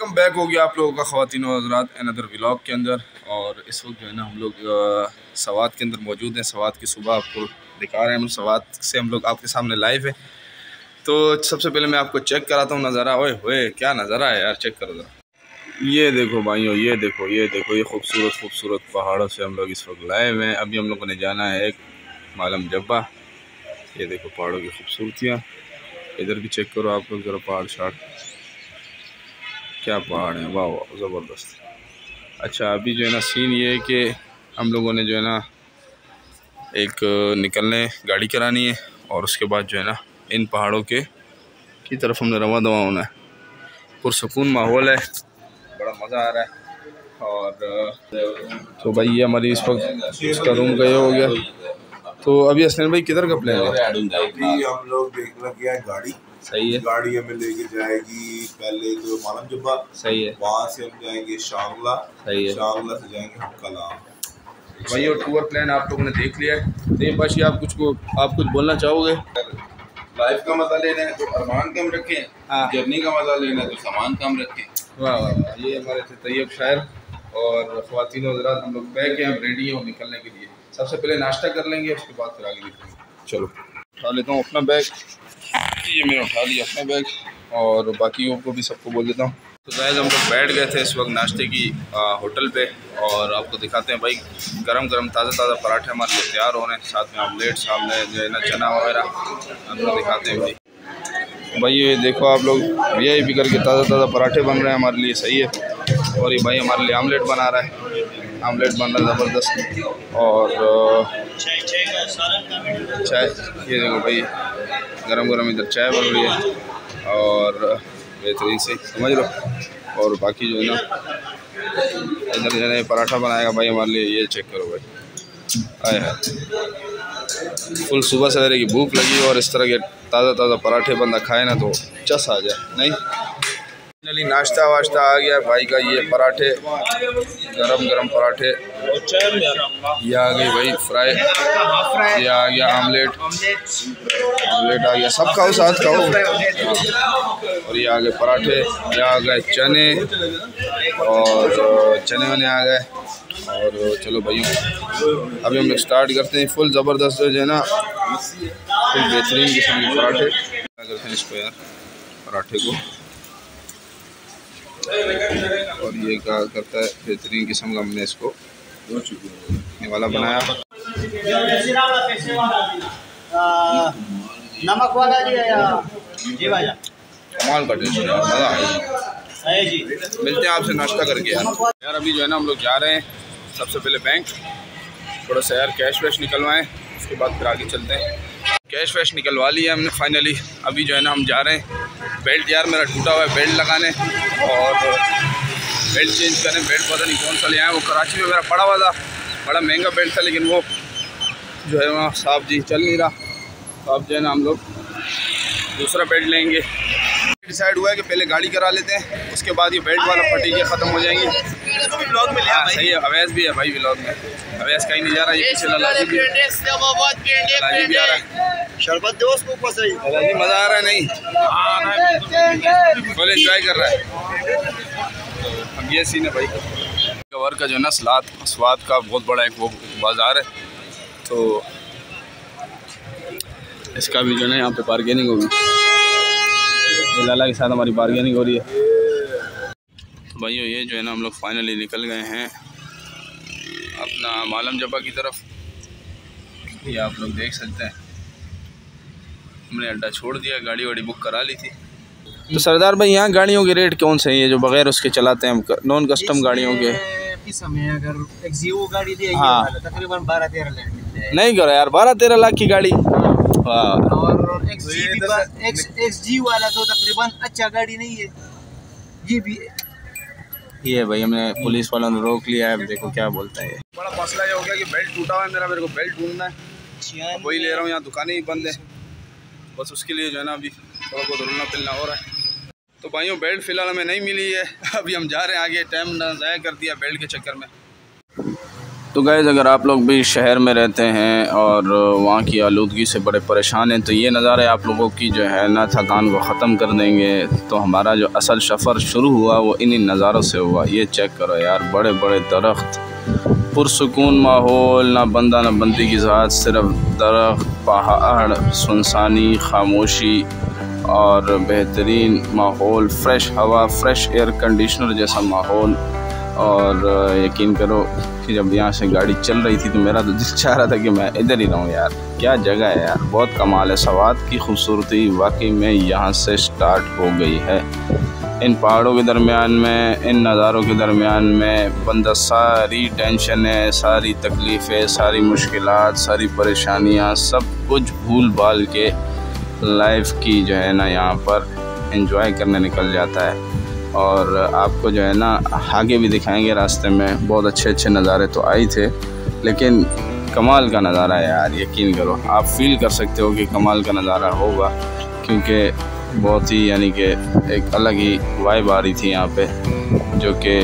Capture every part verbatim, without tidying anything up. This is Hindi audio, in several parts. वेलकम बैक हो गया आप लोगों का ख़वातीन और हज़रात एन अदर व्लॉग के अंदर। और इस वक्त जो है ना हम लोग स्वात के अंदर मौजूद हैं। स्वात की सुबह आपको दिखा रहे हैं हम। स्वात से हम लोग आपके सामने लाइव है। तो सबसे पहले मैं आपको चेक कराता हूँ नज़ारा। ओए होए क्या नज़ारा है यार, चेक करो ज़रा। ये देखो भाइयों, ये देखो ये देखो ये खूबसूरत खूबसूरत पहाड़ों से हम लोग इस वक्त लाइव हैं। अभी हम लोगों ने जाना है एक मालम जब्बा। ये देखो पहाड़ों की खूबसूरतियाँ, इधर भी चेक करो आप लोग ज़रा पहाड़ शहाड़, क्या पहाड़ है, वाह वाह ज़बरदस्त। अच्छा अभी जो है ना सीन ये है कि हम लोगों ने जो है ना एक निकलने गाड़ी करानी है और उसके बाद जो है ना इन पहाड़ों के की तरफ हमने रवा दवा होना है। पुरसकून माहौल है, बड़ा मज़ा आ रहा है। और तो भाई ये हमारी इस वक्त उसका रूम गया हो गया। तो अभी असलम भाई किधर का प्लान है? हम लोग देखना क्या है, गाड़ी सही है, गाड़ी हमें लेके जाएगी पहले तो मालम जब्बा, सही है, वहाँ से हम जाएंगे शांगला, सही है, शांगला से जाएंगे हम कलाम। वही और टूर प्लान आप लोगों ने देख लिया है। नहीं बाशी आप कुछ को आप कुछ बोलना चाहोगे? लाइफ का मजा लेना है तो अरमान कम रखें, जर्नी का मजा लेना है तो सामान कम रखें। वाह वाह, ये हमारे थे तैयब शायर। और ख़वातीन और हज़रात हम लोग पैक हैं, रेडी हैं और निकलने के लिए। सबसे पहले नाश्ता कर लेंगे, उसके बाद फिर आगे निकलेंगे। चलो उठा लेता हूँ अपना बैग, ये मैंने उठा लिया अपना बैग और बाकियों को भी सबको बोल देता हूँ। तो शायद हम लोग बैठ गए थे इस वक्त नाश्ते की आ, होटल पे। और आपको दिखाते हैं भाई, गरम गरम ताज़ा ताज़ा पराठे हमारे लिए तैयार हो रहे हैं, साथ में आमलेट, सामने जो है ना चना वगैरह। हम लोग दिखाते हैं भाई, भाई ये देखो आप लोग ये भी करके ताज़ा ताज़ा पराठे बन रहे हैं हमारे लिए, सही है। और ये भाई हमारे लिए आमलेट बना रहा है, आमलेट बन रहा है ज़बरदस्त। और चाय, ये देखो भाई गरम गरम इधर चाय बन रही है और बेहतरीन से समझ लो। और बाकी जो है ना इधर जो है पराठा बनाएगा भाई हमारे लिए, ये चेक करो भाई। आया फुल सुबह सवेरे की भूख लगी और इस तरह के ताज़ा ताज़ा पराठे बंदा खाए ना तो चस आ जाए। नहीं फाइनली नाश्ता वाश्ता आ गया भाई का, ये पराठे गरम गरम पराठे, ये आ गई भाई फ्राई, ये आ गया आमलेट, आमलेट आ गया, सब खाओ साथ खाओ। और ये आ गए पराठे, ये आ गए चने और चने वने आ गए। और चलो भाइयों अभी हम लोग स्टार्ट करते हैं। फुल ज़बरदस्त जो है ना फुल बेहतरीन किस्म के पराठे करते हैं इसको यार, पराठे को। और ये क्या करता है बेहतरीन किस्म का, हमने इसको ये वाला बनाया, नमक वाला जी वाला, कमाल का टेस्ट यार, मज़ा आया जी। मिलते हैं आपसे नाश्ता करके यार। यार अभी जो है ना हम लोग जा रहे हैं सबसे पहले बैंक, थोड़ा सा यार कैश वैश निकलवाएं, उसके बाद फिर आगे चलते हैं। कैश वैश निकलवा लिया हमने फाइनली। अभी जो है ना हम जा रहे हैं, बेल्ट यार मेरा टूटा हुआ है, बेल्ट लगाने और बेल्ट चेंज करें। बेल्ट पता नहीं कौन सा ले आए, वो कराची में मेरा पड़ा हुआ था, बड़ा महंगा बेल्ट था, लेकिन वो जो है वहाँ साहब जी चल नहीं रहा। तो अब जो है ना हम लोग दूसरा बेल्ट लेंगे। डिसाइड हुआ है कि पहले गाड़ी करा लेते हैं, उसके बाद ये बेल्ट वाला फटी के ख़त्म हो जाएंगी। व्लॉग में लिया सही है, अवैस भी है भाई व्लॉग में, अवैस कहीं नहीं जा रहा। ये शरबत दोस्त को पसंद है, मज़ा आ रहा है, नहीं बोले इंजॉय कर रहा है। अब ये सीन है भाई कवर का जो है ना, सलाद स्वाद का बहुत बड़ा एक वो बाज़ार है, तो इसका भी जो है यहाँ पे बारगेनिंग होगी। लाला के साथ हमारी बारगेनिंग हो रही है। तो भाइयों ये जो है ना हम लोग फाइनली निकल गए हैं अपना मालम जब्बा की तरफ। ये आप लोग देख सकते हैं हमने अड्डा छोड़ दिया, गाड़ी वाड़ी बुक करा ली थी। तो सरदार भाई यहाँ गाड़ियों के रेट कौन से हैं, ये जो बग़ैर उसके चलाते हैं हम नॉन कस्टम गाड़ियों के? समय अगर एक्सियो गाड़ी दी है तकरीबन बारह तेरह लाख नहीं करो यार, बारह तेरह लाख की गाड़ी। और एक्सजी वाला तो तकरीबन अच्छा गाड़ी नहीं है, ये भी ये भाई हमने पुलिस वालों ने रोक लिया है, देखो क्या बोलता है। बड़ा मसला ये हो गया कि बेल्ट टूटा हुआ है मेरा, मेरे को बेल्ट ढूंढना है, वही ले रहा हूँ, यहाँ दुकानें ही बंद है, बस उसके लिए जो है ना अभी थोड़ा बहुत रुलना फिलना हो रहा है। तो भाइयों बेल्ट फ़िलहाल हमें नहीं मिली है, अभी हम जा रहे हैं आगे, टाइम ना ज़ाया कर दिया बेल्ट के चक्कर में। तो गाइज़ अगर आप लोग भी शहर में रहते हैं और वहाँ की आलूदगी से बड़े परेशान हैं तो ये नज़ारे आप लोगों की जो है ना थकान को ख़त्म कर देंगे। तो हमारा जो असल सफ़र शुरू हुआ वो इन्हीं नज़ारों से हुआ। ये चेक करो यार, बड़े बड़े दरख्त, पुरसकून माहौल, ना बंदा ना बंदी की ज़ात, सिर्फ दरख्त, पहाड़, सुनसानी, खामोशी और बेहतरीन माहौल, फ्रेश हवा, फ्रेश एयर कंडीशनर जैसा माहौल। और यकीन करो कि जब यहाँ से गाड़ी चल रही थी तो मेरा तो दिल चाह रहा था कि मैं इधर ही रहूँ यार। क्या जगह है यार, बहुत कमाल है। स्वात की खूबसूरती वाकई में यहाँ से स्टार्ट हो गई है। इन पहाड़ों के दरमियान में, इन नज़ारों के दरमियान में बंदा सारी टेंशनें, सारी तकलीफ़ें, सारी मुश्किलात, सारी परेशानियाँ सब कुछ भूल भाल के लाइफ की जो है ना यहाँ पर एंजॉय करने निकल जाता है। और आपको जो है ना आगे भी दिखाएंगे, रास्ते में बहुत अच्छे अच्छे नज़ारे तो आए थे लेकिन कमाल का नज़ारा है यार। यकीन करो आप फील कर सकते हो कि कमाल का नज़ारा होगा, क्योंकि बहुत ही यानी कि एक अलग ही वाइब आ रही थी यहाँ पे, जो कि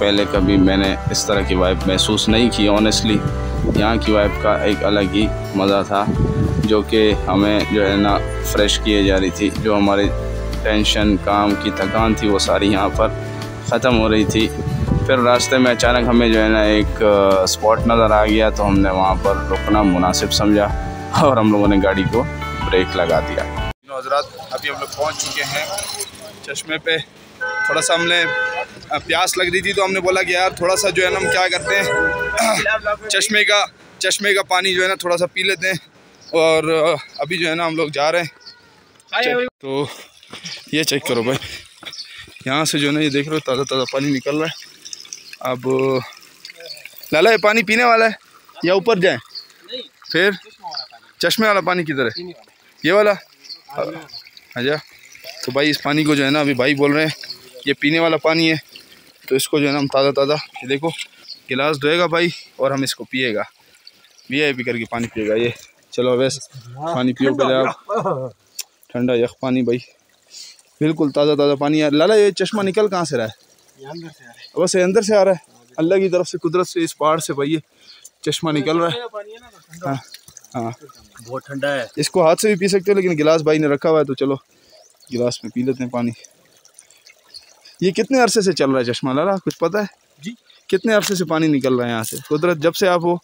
पहले कभी मैंने इस तरह की वाइब महसूस नहीं की। ऑनेस्टली यहाँ की वाइब का एक अलग ही मज़ा था, जो कि हमें जो है ना फ्रेश किए जा रही थी। जो हमारे टेंशन, काम की थकान थी वो सारी यहाँ पर ख़त्म हो रही थी। फिर रास्ते में अचानक हमें जो है ना एक स्पॉट नज़र आ गया तो हमने वहाँ पर रुकना मुनासिब समझा और हम लोगों ने गाड़ी को ब्रेक लगा दिया। हज़रात अभी हम लोग पहुँच चुके हैं चश्मे पे। थोड़ा सा हमने प्यास लग रही थी तो हमने बोला कि यार थोड़ा सा जो है ना हम क्या करते हैं चश्मे का चश्मे का पानी जो है ना थोड़ा सा पी लेते हैं। और अभी जो है ना हम लोग जा रहे हैं। तो ये चेक करो भाई, यहाँ से जो ना ये देख रहे हो ताज़ा ताज़ा पानी निकल रहा है। अब लाला ये पानी पीने वाला है या ऊपर जाए? फिर चश्मे वाला पानी किधर है? ये वाला? अच्छा, तो भाई इस पानी को जो है ना अभी भाई बोल रहे हैं ये पीने वाला पानी है, तो इसको जो है ना हम ताज़ा ताज़ा ये देखो गिलास धोएगा भाई और हम इसको पिएगा, वी आई पी करके पानी पिएगा ये। चलो वैसे पानी पियो पहले, ठंडा यख पानी भाई, बिल्कुल ताज़ा ताज़ा पानी है। लाला ये चश्मा निकल कहाँ से रहा है? ये अंदर से आ रहा है। बस ये अंदर से आ रहा है, अल्लाह की तरफ से, कुदरत से, इस पहाड़ से भाई ये चश्मा निकल रहा है। हाँ हाँ बहुत ठंडा है, इसको हाथ से भी पी सकते हो लेकिन गिलास भाई ने रखा हुआ है तो चलो गिलास में पी लेते हैं पानी। ये कितने अरसे से चल रहा है चश्मा लाला, कुछ पता है जी? कितने अरसे से पानी निकल रहा है यहाँ से कुदरत, जब से आप हो?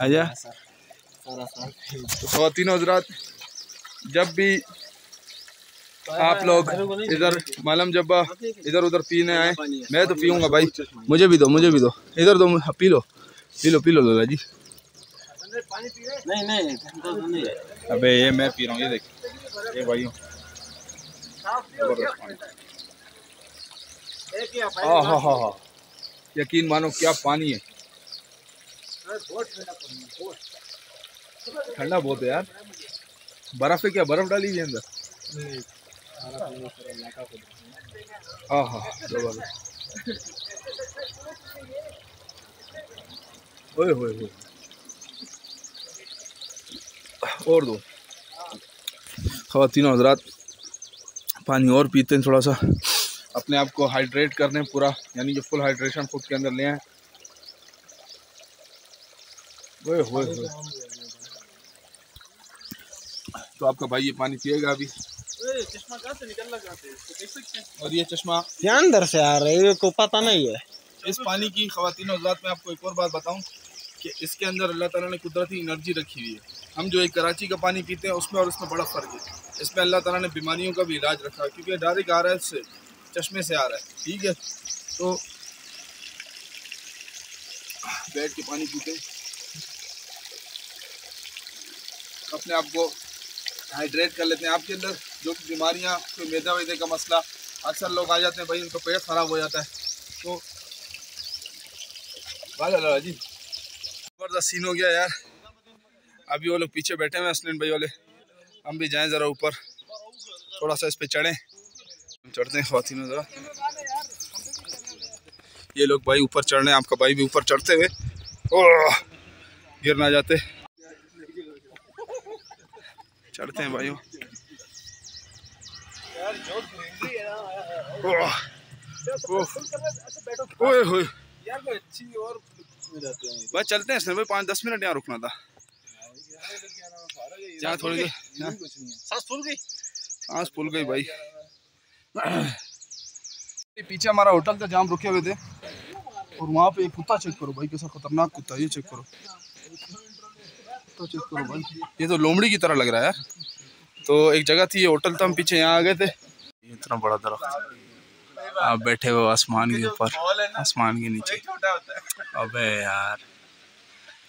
अच्छा, तो तीनों हजरात जब भी आप लोग इधर मालम जब्बा इधर उधर पीने आए, मैं तो पीऊँगा भाई, मुझे भी दो, मुझे भी दो, इधर दो, पी लो पी लो पी लो लाला जी। नहीं नहीं अबे ये मैं पी रहा हूँ, ये देख ये भाइयों हाँ हाँ हाँ हाँ यकीन मानो क्या पानी है, ठंडा बहुत है यार। बर्फ़ है क्या? बर्फ़ डाली है अंदर? हाँ हाँ ओए होए होए और दो। ख़वातीनों हज़रात पानी और पीते हैं थोड़ा सा, अपने आप को हाइड्रेट करने हैं पूरा, यानी कि फुल हाइड्रेशन खुद के अंदर ले आए। ओए होए होए तो आपका भाई ये पानी पिएगा अभी। चश्मा कहाँ से निकलना चाहते हैं इसको देख सकते हैं? और ये चश्मा अंदर से आ रहा है, को पता नहीं है इस पानी की। ख़वातीनों हज़रात मैं आपको एक और बात बताऊं कि इसके अंदर अल्लाह ताला ने कुदरती एनर्जी रखी हुई है। हम जो एक कराची का पानी पीते हैं उसमें और इसमें बड़ा फ़र्क है। इसमें अल्लाह ताला ने बीमारियों का भी इलाज रखा है, क्योंकि डायरेक्ट आ रहा है इससे, चश्मे से आ रहा है। ठीक है, तो बैठ के पानी पीते, अपने आप को हाइड्रेट कर लेते हैं। आपके अंदर जो कि बीमारियाँ, कोई मैदा वैदे का मसला, अक्सर लोग आ जाते हैं भाई उनका पेट ख़राब हो जाता है, तो भाई जी ज़बरदस्त सीन हो गया यार। अभी वो लोग पीछे बैठे हुए हैं असलिन भाई वाले, हम भी जाएं ज़रा ऊपर थोड़ा सा इस पर चढ़ें, हम चढ़ते हैं ख़वातीनों ज़रा। ये लोग भाई ऊपर चढ़ रहे हैं, आपका भाई भी ऊपर चढ़ते हुए गिर ना जाते, चढ़ते हैं भाइयों। ओह ओह ओह यार कोई अच्छी और में जाते हैं बस चलते हैं इसमें भाई पाँच दस मिनट यहाँ रुकना था यहाँ थोड़ी सांस फूल गई सांस फूल गई भाई। पीछे हमारा होटल था जहाँ हम रुके हुए थे और वहाँ पे एक कुत्ता चेक करो भाई कैसा खतरनाक कुत्ता ये चेक करो तो चेक करो भाई ये तो लोमड़ी की तरह लग रहा है। तो एक जगह थी ये होटल था हम पीछे यहाँ आ गए थे। इतना बड़ा दरख्त आप बैठे हो आसमान के ऊपर आसमान के नीचे। अबे यार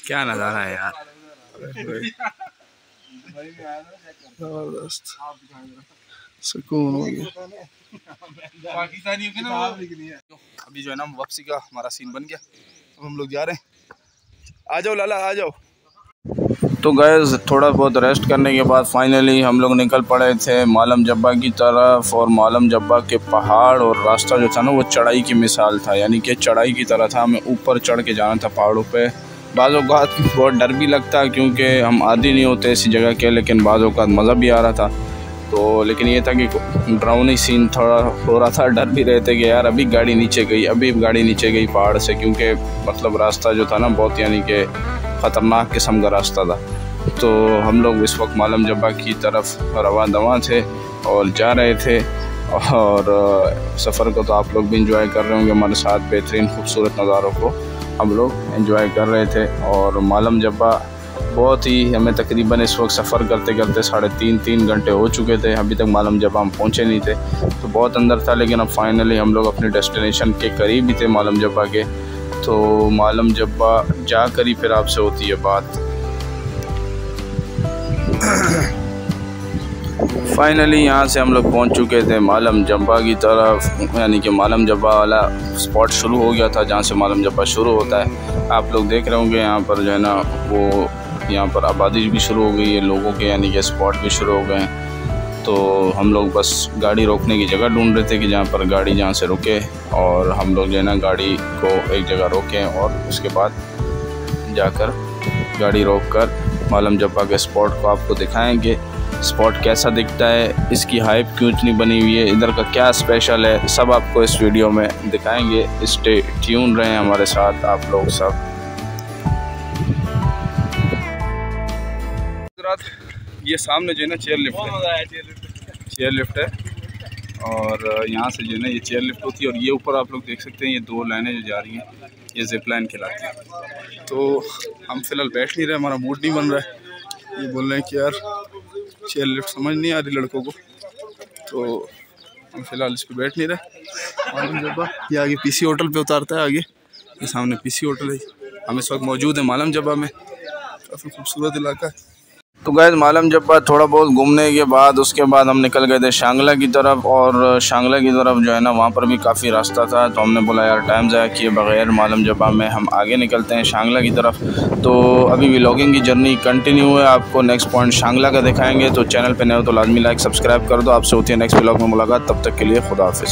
क्या नज़ारा है यार जबरदस्त सुकून हो गया। अभी जो है ना वापसी का हमारा सीन बन गया अब हम लोग जा रहे हैं। आ जाओ लाला आ जाओ। तो गाइस थोड़ा बहुत रेस्ट करने के बाद फाइनली हम लोग निकल पड़े थे मालम जब्बा की तरफ और मालम जब्बा के पहाड़ और रास्ता जो था ना वो चढ़ाई की मिसाल था यानी कि चढ़ाई की तरह था। हमें ऊपर चढ़ के जाना था पहाड़ों पे। बाज़ औक़ात बहुत डर भी लगता क्योंकि हम आदी नहीं होते इसी जगह के लेकिन बाज़ औक़ात मज़ा भी आ रहा था। तो लेकिन ये था कि ड्राउनी सीन थोड़ा हो रहा था डर भी रहते कि यार अभी गाड़ी नीचे गई अभी गाड़ी नीचे गई पहाड़ से क्योंकि मतलब रास्ता जो था ना बहुत यानी कि ख़तरनाक किस्म का रास्ता था। तो हम लोग इस वक्त मालम जब्बा की तरफ रवा दवा थे और जा रहे थे और सफ़र को तो आप लोग भी इंजॉय कर रहे होंगे हमारे साथ बेहतरीन खूबसूरत नज़ारों को हम लोग इंजॉय कर रहे थे। और मालम जब्बा बहुत ही हमें तकरीबन इस वक्त सफ़र करते करते साढ़े तीन तीन घंटे हो चुके थे अभी तक मालम जब्बा हम पहुँचे नहीं थे। तो बहुत अंदर था लेकिन अब फाइनली हम लोग अपने डेस्टिनेशन के करीब ही थे मालम जब्बा के। तो मालम जब्बा जा कर ही फिर आपसे होती है बात। फाइनली यहाँ से हम लोग पहुँच चुके थे मालम जब्बा की तरफ यानी कि मालम जब्बा वाला स्पॉट शुरू हो गया था जहाँ से मालम जब्बा शुरू होता है। आप लोग देख रहे होंगे यहाँ पर जो है ना वो यहाँ पर आबादी भी शुरू हो गई है लोगों के यानी कि स्पॉट भी शुरू हो गए हैं। तो हम लोग बस गाड़ी रोकने की जगह ढूंढ रहे थे कि जहाँ पर गाड़ी जहाँ से रुके और हम लोग जो है ना गाड़ी को एक जगह रोकें और उसके बाद जाकर गाड़ी रोककर मालम जब्बा के स्पॉट को आपको दिखाएंगे। स्पॉट कैसा दिखता है इसकी हाइप क्यों इतनी बनी हुई है इधर का क्या स्पेशल है सब आपको इस वीडियो में दिखाएँगे। स्टे ट्यून रहें हमारे साथ आप लोग सब। ये सामने जो है ना चेयर लिफ्ट है चेयर लिफ्ट है और यहाँ से जो है ना ये चेयर लिफ्ट होती है और ये ऊपर आप लोग देख सकते हैं ये दो लाइनें जो जा रही हैं ये जिप लाइन खिलाती हैं। तो हम फिलहाल बैठ नहीं रहे हमारा मूड नहीं बन रहा है ये बोल रहे हैं कि यार चेयर लिफ्ट समझ नहीं आ रही लड़कों को तो हम फिलहाल इस पर बैठ नहीं रहे। मालम जब्बा ये आगे पी सी होटल पर उतारता है आगे ये सामने पी सी होटल है हम इस वक्त मौजूद है मालम जब्बा में काफ़ी खूबसूरत इलाका है। तो गाइस मालम जब्बा थोड़ा बहुत घूमने के बाद उसके बाद हम निकल गए थे शांगला की तरफ और शांगला की तरफ जो है ना वहाँ पर भी काफ़ी रास्ता था तो हमने बोला यार टाइम ज़ाया किए बग़ैर मालम जब्बा में हम आगे निकलते हैं शांगला की तरफ। तो अभी व्लॉगिंग की जर्नी कंटिन्यू है आपको नेक्स्ट पॉइंट शांगला का दिखाएंगे। तो चैनल पर नए हो तो लाजमी लाइक सब्सक्राइब कर दो। आपसे होती है नेक्स्ट व्लॉग में मुलाकात तब तक के लिए खुदा हाफिज़।